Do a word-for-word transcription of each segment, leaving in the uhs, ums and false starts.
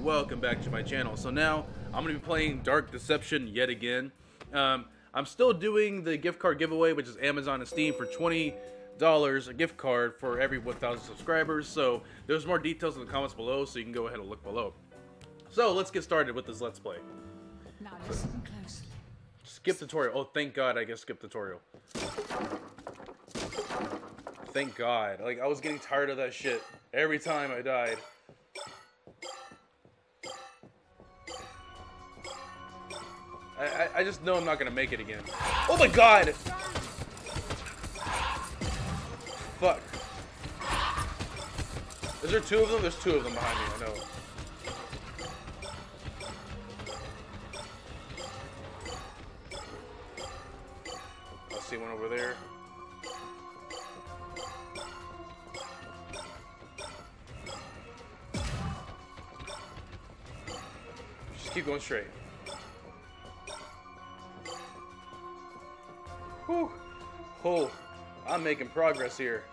Welcome back to my channel. So now I'm gonna be playing Dark Deception yet again. um, I'm still doing the gift card giveaway, which is Amazon and Steam for twenty dollars a gift card for every one thousand subscribers. So there's more details in the comments below, so you can go ahead and look below. So let's get started with this let's play. Now listen closely. Skip tutorial. Oh, thank God. I guess skip tutorial. Thank God. Like, I was getting tired of that shit every time I died. I, I just know I'm not gonna make it again. Oh my God! Fuck. Is there two of them? There's two of them behind me, I know. I see one over there. Just keep going straight. Whew. Oh, I'm making progress here.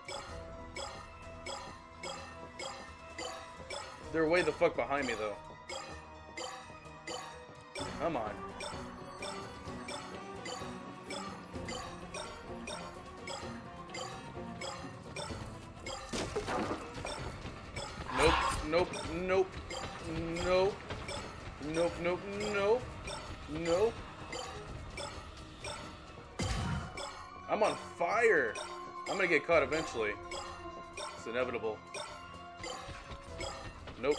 They're way the fuck behind me, though. Come on. Nope, nope, nope, nope, nope, nope, nope, nope. I'm on fire! I'm gonna get caught eventually. It's inevitable. Nope.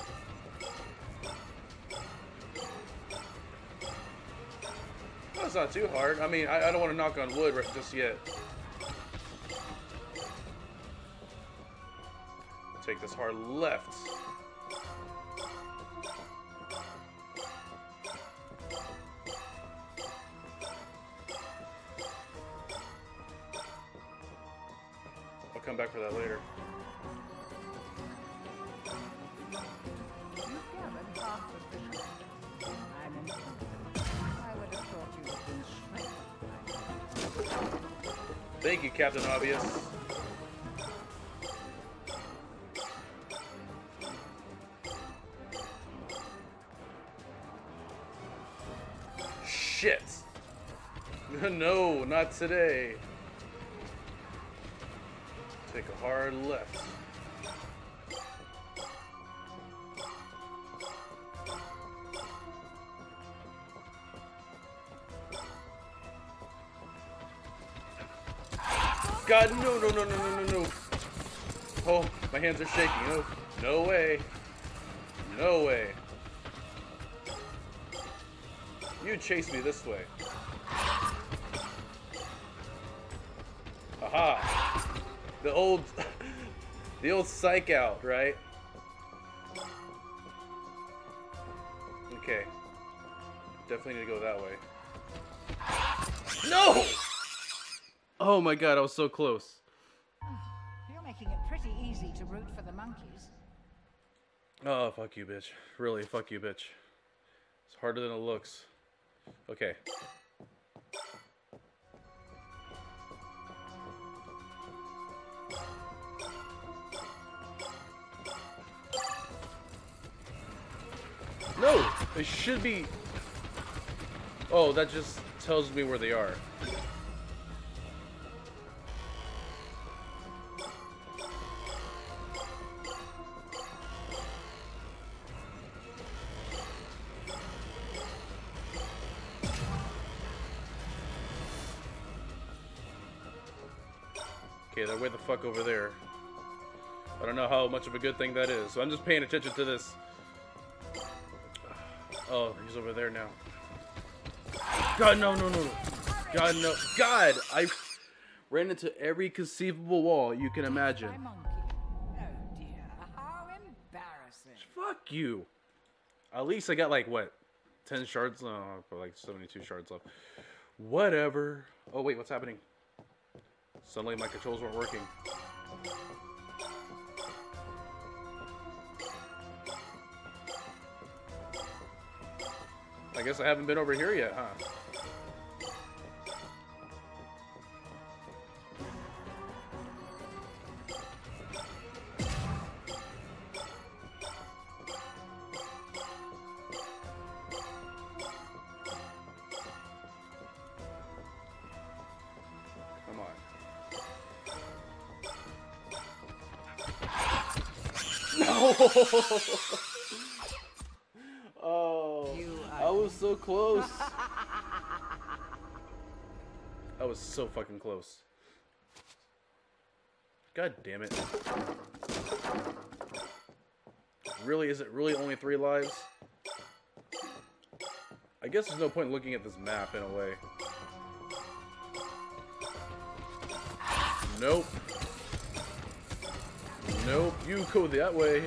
That's not too hard. I mean, I, I don't want to knock on wood right just yet. Take this hard left. Come back for that later. Thank you, Captain Obvious. Shit. No, not today. Take a hard left. God, no, no, no, no, no, no, no. Oh, my hands are shaking. Oh, no way. No way. You chase me this way. Aha. The old, the old psych out, right? Okay. Definitely need to go that way. No! Oh my God, I was so close. You're making it pretty easy to root for the monkeys. Oh, fuck you, bitch. Really, fuck you, bitch. It's harder than it looks. Okay. No! It should be... Oh, that just tells me where they are. Okay, they're way the fuck over there. I don't know how much of a good thing that is, so I'm just paying attention to this. Oh, he's over there now. God, no, no, no, no. God, no. God, I ran into every conceivable wall you can imagine. Oh, dear. How embarrassing. Fuck you. At least I got, like, what? ten shards? No, oh, like seventy-two shards left. Whatever. Oh, wait, what's happening? Suddenly my controls weren't working. I guess I haven't been over here yet, huh? Oh, I was so close. I was so fucking close. God damn it. Really, is it really only three lives? I guess there's no point looking at this map in a way. Nope. Nope, you go that way.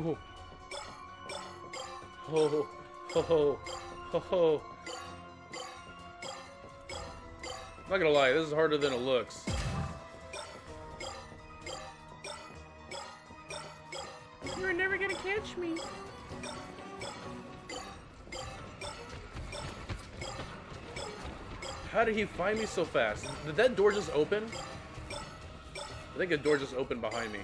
Oh. Oh. Oh. Oh. I'm not gonna lie, this is harder than it looks. You're never gonna catch me. How did he find me so fast? Did that door just open? I think a door just opened behind me.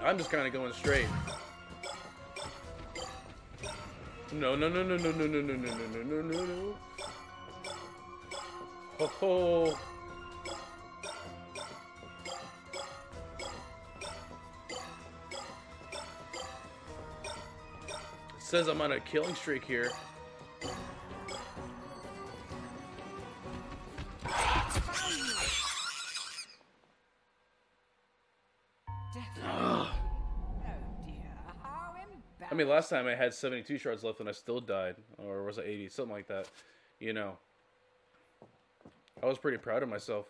I'm just kind of going straight. No, no, no, no, no, no, no, no, no, no, no, no, no. Ho ho. It says I'm on a killing streak here. I mean, last time I had seventy-two shards left and I still died, or was it eighty, something like that, you know. I was pretty proud of myself.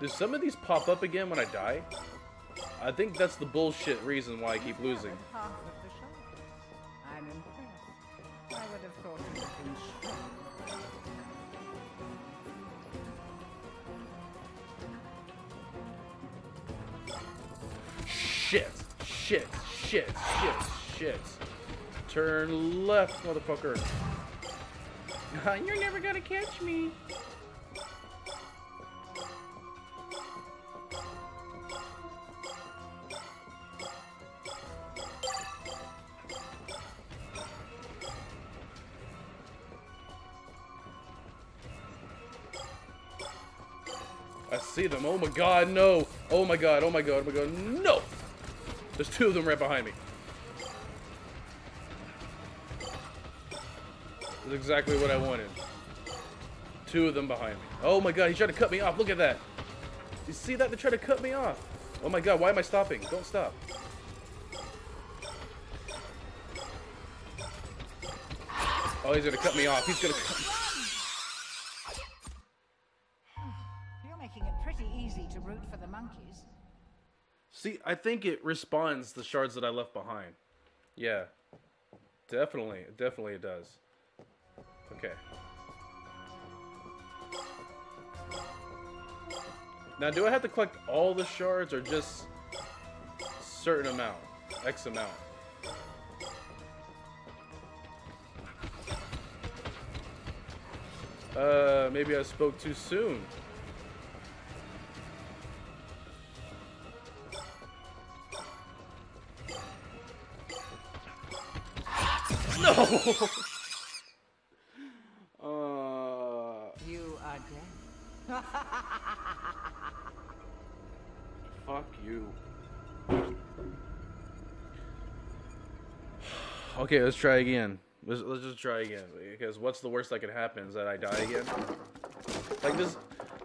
Do some of these pop up again when I die? I think that's the bullshit reason why I keep losing. I'm impressed. I would have thought it would have been strong. Shit, shit, shit, shit, shit. Turn left, motherfucker. You're never gonna catch me. I see them. Oh my god, no. Oh my god, oh my god, oh my god, no. There's two of them right behind me. That's exactly what I wanted. Two of them behind me. Oh my god, he tried to cut me off. Look at that. You see that? They tried to cut me off. Oh my god, why am I stopping? Don't stop. Oh, he's gonna cut me off. He's gonna cut me off. See, I think it respawns the shards that I left behind. Yeah. Definitely, definitely it does. Okay. Now, do I have to collect all the shards or just a certain amount? X amount. Uh, maybe I spoke too soon. uh, you are dead. Fuck you. Okay, let's try again. Let's, let's just try again. Because what's the worst that could happen is that I die again. Like this,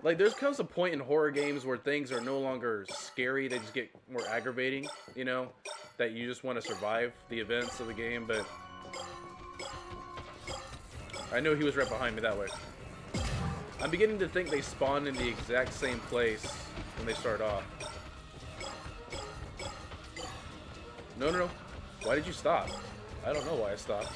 like there comes a point in horror games where things are no longer scary. They just get more aggravating. You know, that you just want to survive the events of the game, but. I know he was right behind me that way. I'm beginning to think they spawn in the exact same place when they start off. No, no, no. Why did you stop? I don't know why I stopped.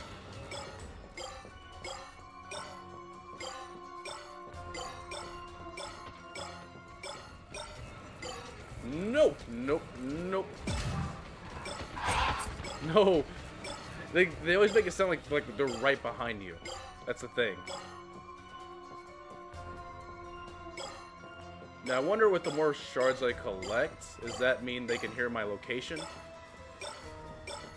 Nope, nope, nope. No. They, they always make it sound like, like they're right behind you. That's the thing. Now I wonder what the more shards I collect, does that mean they can hear my location?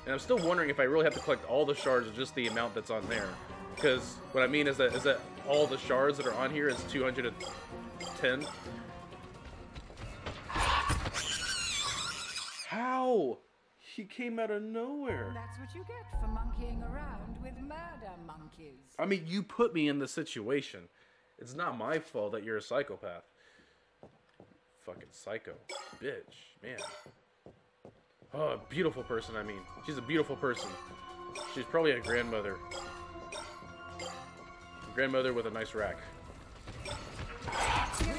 And I'm still wondering if I really have to collect all the shards or just the amount that's on there. Because what I mean is that, is that all the shards that are on here is two hundred ten. How? He came out of nowhere. That's what you get for monkeying around with murder monkeys. I mean, you put me in the situation. It's not my fault that you're a psychopath. Fucking psycho. Bitch. Man. Oh, beautiful person, I mean. She's a beautiful person. She's probably a grandmother. A grandmother with a nice rack.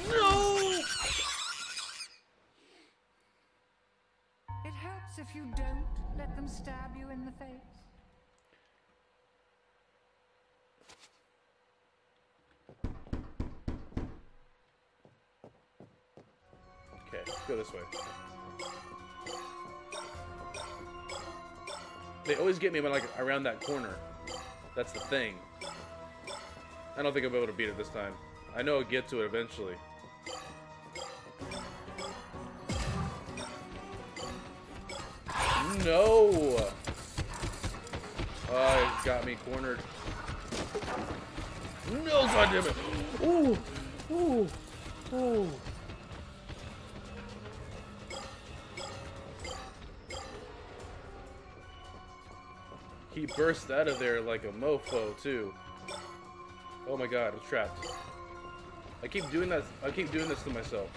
No! It hurts if you don't let them stab you in the face. Okay, go this way. They always get me when, like, around that corner. That's the thing. I don't think I'll be able to beat it this time. I know I'll get to it eventually. No! Oh, it got me cornered. No, goddammit! Ooh! Ooh! Ooh! He burst out of there like a mofo too. Oh my god, I'm trapped. I keep doing that. I keep doing this to myself.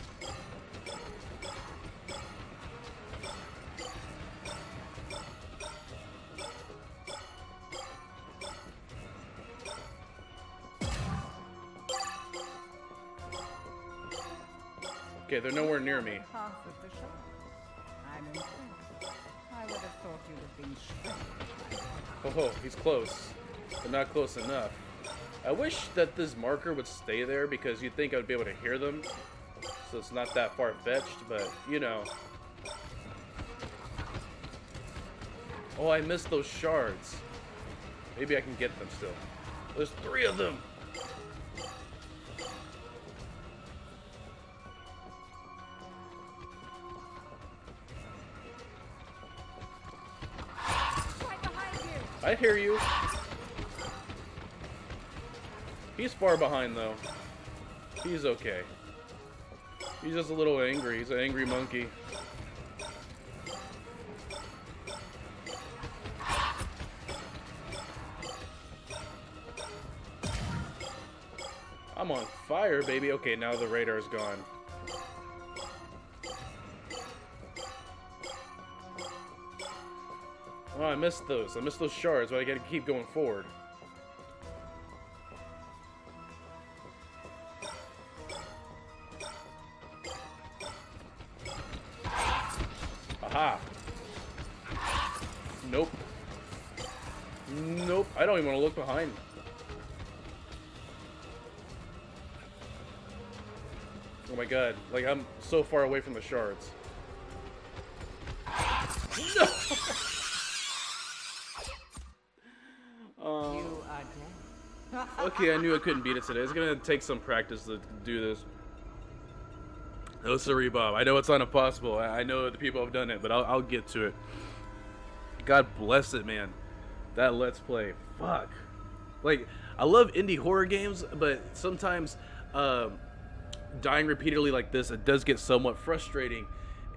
Okay, they're nowhere near me. I'm impressed. I would have thought you would have been shot. Oh, ho, he's close, but not close enough. I wish that this marker would stay there because you'd think I would be able to hear them. So it's not that far-fetched, but, you know. Oh, I missed those shards. Maybe I can get them still. There's three of them! I hear you. He's far behind, though. He's okay. He's just a little angry. He's an angry monkey. I'm on fire, baby. Okay, now the radar's gone. Oh, I missed those. I missed those shards, but I gotta keep going forward. Aha! Nope. Nope. I don't even want to look behind. Oh my god. Like, I'm so far away from the shards. No! Okay, I knew I couldn't beat it today. It's gonna take some practice to do this. No, sorry, Bob. I know it's not impossible. I know the people have done it, but I'll, I'll get to it. God bless it, man. That Let's Play. Fuck. Like, I love indie horror games, but sometimes um, dying repeatedly like this, it does get somewhat frustrating,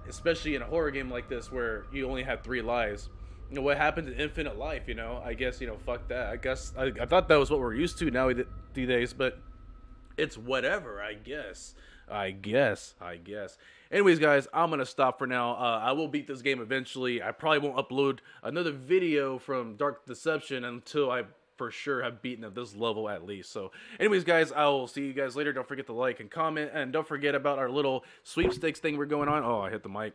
especially in a horror game like this where you only have three lives. You know, what happened to infinite life, you know? I guess, you know, fuck that. I guess, I, I thought that was what we're used to nowadays, but it's whatever, I guess. I guess, I guess. Anyways, guys, I'm going to stop for now. Uh, I will beat this game eventually. I probably won't upload another video from Dark Deception until I for sure have beaten at this level at least. So anyways, guys, I will see you guys later. Don't forget to like and comment, and don't forget about our little sweepstakes thing we're going on. Oh, I hit the mic.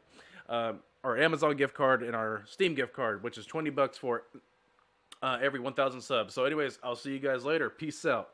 Um, our Amazon gift card and our Steam gift card, which is twenty bucks for uh, every one thousand subs. So anyways, I'll see you guys later. Peace out.